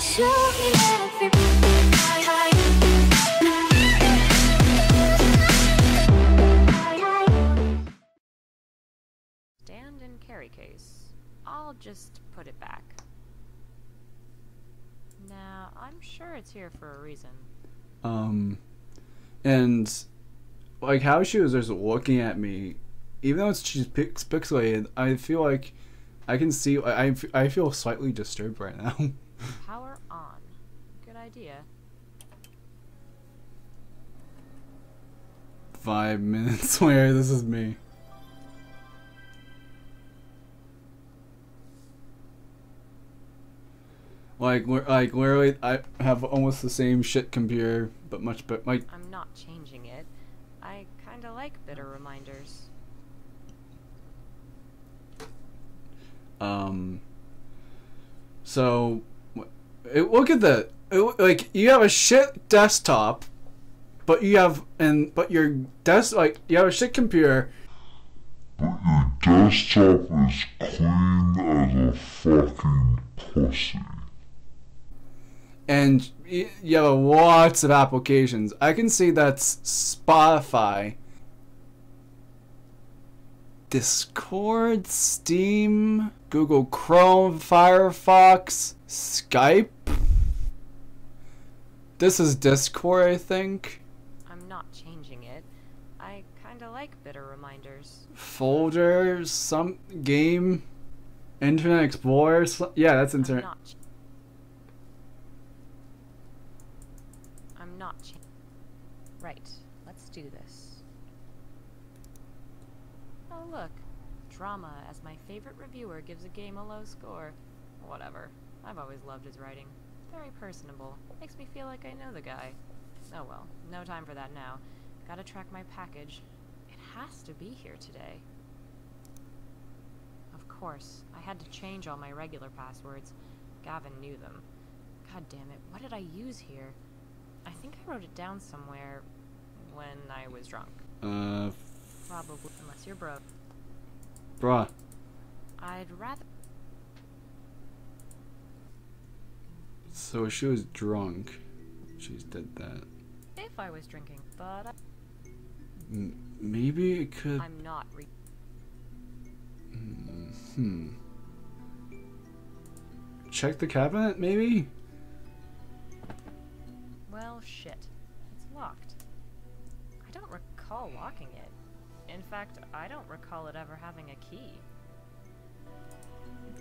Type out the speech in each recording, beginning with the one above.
Stand and carry case. I'll just put it back. Now, I'm sure it's here for a reason. And like how she was just looking at me, even though she's pixelated, I feel like I can see. I feel slightly disturbed right now. Power on. Good idea. 5 minutes later, this is me. Like literally, I have almost the same shit computer, but much better. Like, I'm not changing it. I kind of like bitter reminders. So, look at the like you have a shit desktop, but you have but your you have a shit computer. But your desktop is clean as a fucking pussy. And you have lots of applications. I can see that's Spotify, Discord, Steam, Google Chrome, Firefox, Skype. This is Discord, I think. I'm not changing it. I kind of like bitter reminders. Folders, some game, Internet Explorer. Yeah, that's Internet. Right, let's do this. Oh look, drama as my favorite reviewer gives a game a low score. Whatever, I've always loved his writing. Very personable, makes me feel like I know the guy. Oh well, no time for that now. Gotta track my package. It has to be here today. Of course, I had to change all my regular passwords. Gavin knew them. God damn it, what did I use here? I think I wrote it down somewhere when I was drunk. Probably, unless you're broke. Bruh. I'd rather... So she was drunk. She did that. If I was drinking, but... Maybe it could... I'm not re... Check the cabinet, maybe? Well, shit. It's locked. I don't recall locking it. In fact, I don't recall it ever having a key.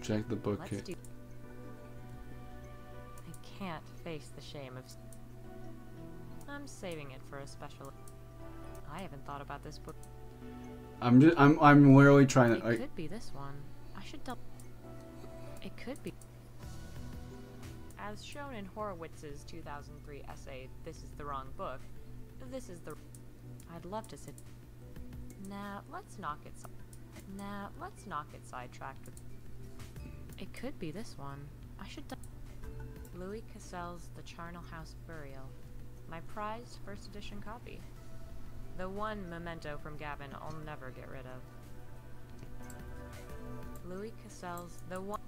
Check the bookcase. I can't face the shame of... I'm saving it for a special... I haven't thought about this book. I'm literally trying to... It could be this one. I should double... It could be... As shown in Horowitz's 2003 essay, This is the Wrong Book, this is the... I'd love to sit... Now, let's not get... Now, let's not get sidetracked with... It could be this one. I should... Louis Cassell's The Charnel House Burial. My prized first edition copy. The one memento from Gavin I'll never get rid of. Louis Cassell's The One...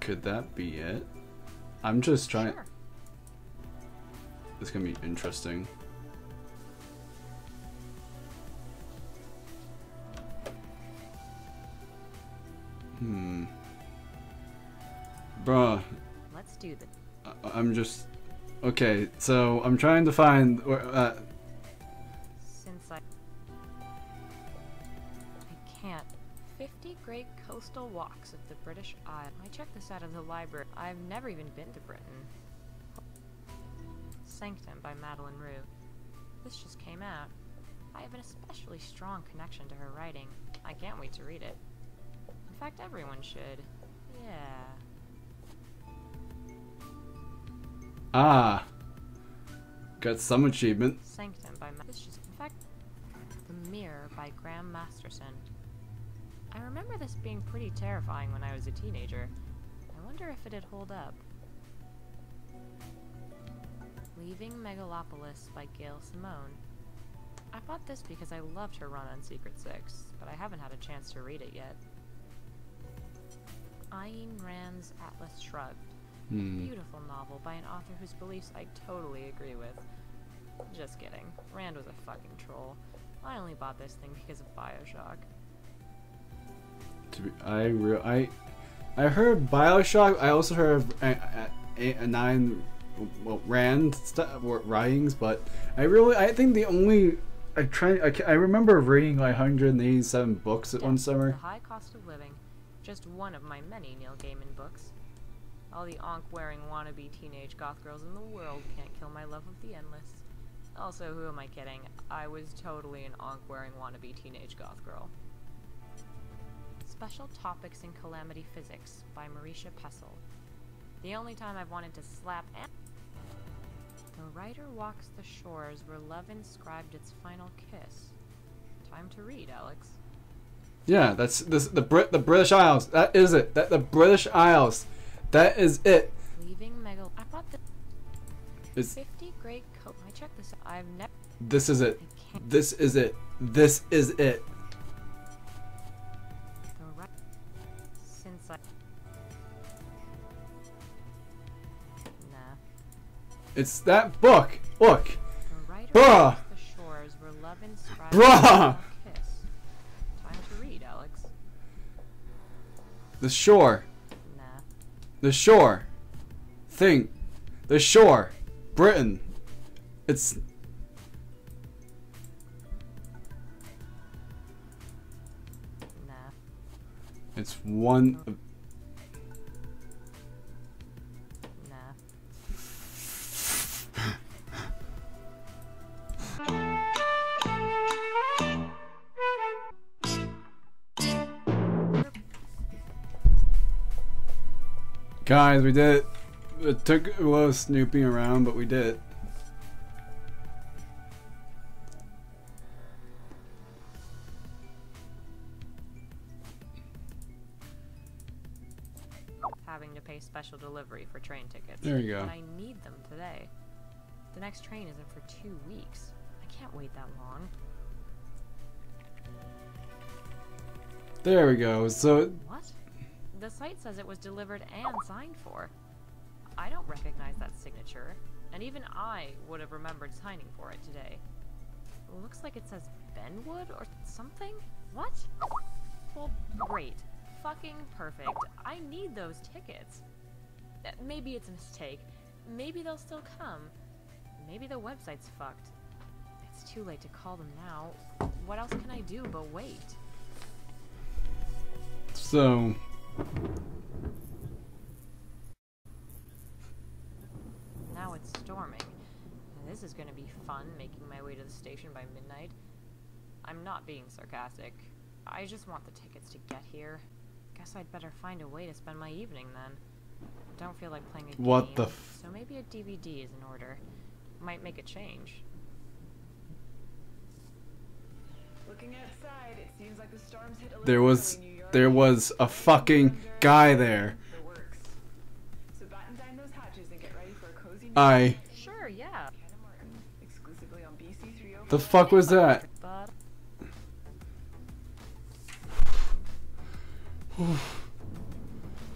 Could that be it? I'm just trying. Sure. This is gonna be interesting. Bruh. Let's do this. I'm just. Okay, so I'm trying to find. Since I can't. 50 great coastal walks of the British Isle. I checked this out of the library. I've never even been to Britain. Sanctum by Madeline Roux. This just came out. I have an especially strong connection to her writing. I can't wait to read it. In fact, everyone should. Yeah. Ah. Got some achievement. Sanctum by Madeline Roux. In fact, The Mirror by Graham Masterson. I remember this being pretty terrifying when I was a teenager. I wonder if it'd hold up. Leaving Megalopolis by Gail Simone. I bought this because I loved her run on Secret Six, but I haven't had a chance to read it yet. Ayn Rand's Atlas Shrugged. A beautiful novel by an author whose beliefs I totally agree with. Just kidding. Rand was a fucking troll. I only bought this thing because of Bioshock. I heard Bioshock. I also heard Rand writings, but I think the only I remember reading like 187 books one summer. The High Cost of Living, just one of my many Neil Gaiman books. All the onk-wearing wannabe teenage goth girls in the world can't kill my love of The Endless. Also, who am I kidding? I was totally an onk-wearing wannabe teenage goth girl. Special Topics in Calamity Physics by Marisha Pessel. The only time I've wanted to slap and... The writer walks the shores where love inscribed its final kiss. Time to read, Alex. Yeah, that's the British Isles. That is it. The British Isles. That is it. Leaving Megalopolis. I bought this. 50 great coat. I checked this out. I've never. This is it. This is it. This is it. Since I. Nah. It's that book. Look. Bruh. Bruh. Time to read, Alex. The shore. The shore. Thing. The shore. Britain. It's... Nah. It's one... Of... Guys, we did it. It took a lot of snooping around, but we did it. Having to pay special delivery for train tickets. There you go. And I need them today. The next train isn't for 2 weeks. I can't wait that long. There we go. So. What? The site says it was delivered and signed for. I don't recognize that signature, and even I would have remembered signing for it today. It looks like it says Benwood or something? What? Well, great. Fucking perfect. I need those tickets. Maybe it's a mistake. Maybe they'll still come. Maybe the website's fucked. It's too late to call them now. What else can I do but wait? So... Now it's storming. This is gonna be fun, making my way to the station by midnight. I'm not being sarcastic. I just want the tickets to get here. Guess I'd better find a way to spend my evening then. I don't feel like playing a game. What the f- So maybe a DVD is in order. Might make a change. Looking outside, it seems like the storm's hit a little. There was a fucking guy there. So batten down those hatches and get ready for a cozy night. Sure, yeah. Exclusively on BC304. The fuck was that?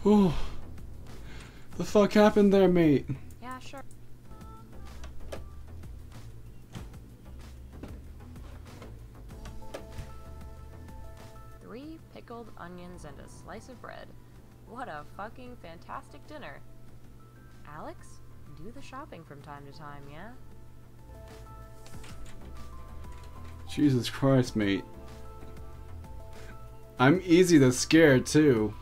Ooh. The fuck happened there, mate? Yeah, sure. Pickled onions and a slice of bread. What a fucking fantastic dinner. Alex, do the shopping from time to time, yeah? Jesus Christ, mate. I'm easy to scare, too.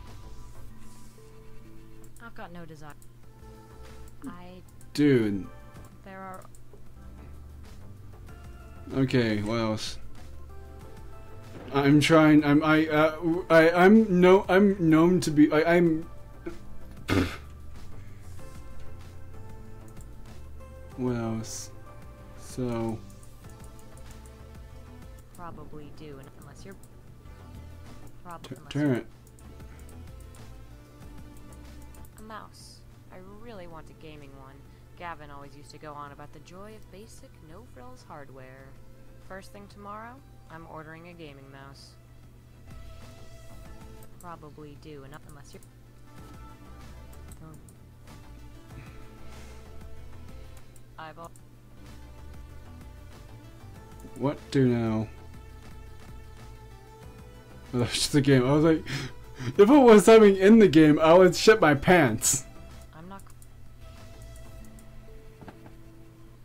I've got no desire. Dude. There are... Okay, what else? What else? So... Probably do, unless you're... Turn it. A mouse. I really want a gaming one. Gavin always used to go on about the joy of basic, no-frills hardware. First thing tomorrow? I'm ordering a gaming mouse. Probably do, unless you're... What do now? Oh, that was just a game. I was like, if it was something in the game, I would shit my pants. I'm not.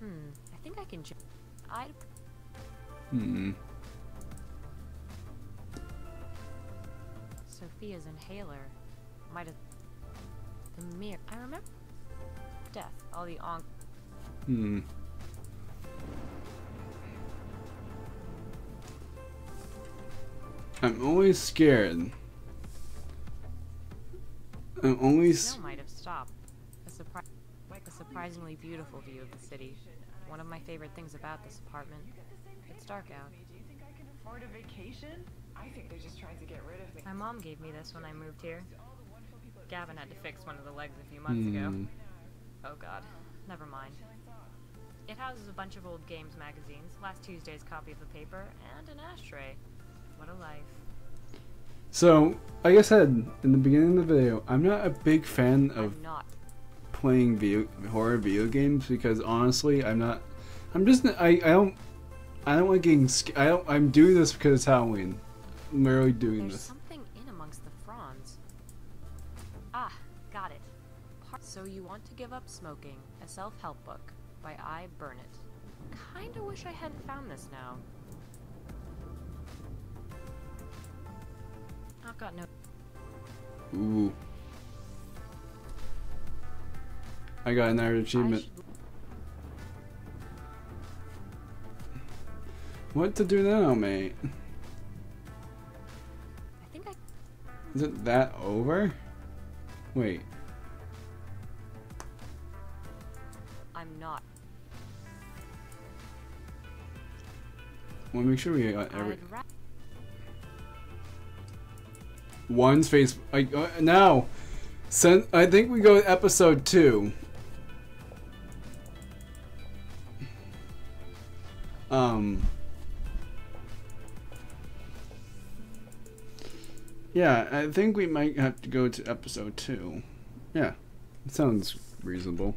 I think I can. Sophia's inhaler. Might have. The mirror. I remember. Death. All the on. I'm always scared. I'm always. Might have stopped. A surprisingly beautiful view of the city. One of my favorite things about this apartment. It's dark out. Do you think I can afford a vacation? I think they're just trying to get rid of me. My mom gave me this when I moved here. Gavin had to fix one of the legs a few months ago. Oh God, never mind. It houses a bunch of old games magazines, last Tuesday's copy of the paper, and an ashtray. What a life. So, like I said in the beginning of the video, I'm not a big fan of playing horror video games because honestly, I don't like getting scared. I'm doing this because it's Halloween. I'm really doing this. Something in amongst the fronds. Ah, got it. So you want to give up smoking? A self-help book by I. Burnett. Kinda wish I hadn't found this now. I've got no. Ooh. I got another achievement. What to do now, mate? Is it that over? Wait. I'm not. Wanna make sure we got every. One's face. Now, I think we go to episode 2. Yeah, I think we might have to go to episode 2. Yeah, it sounds reasonable.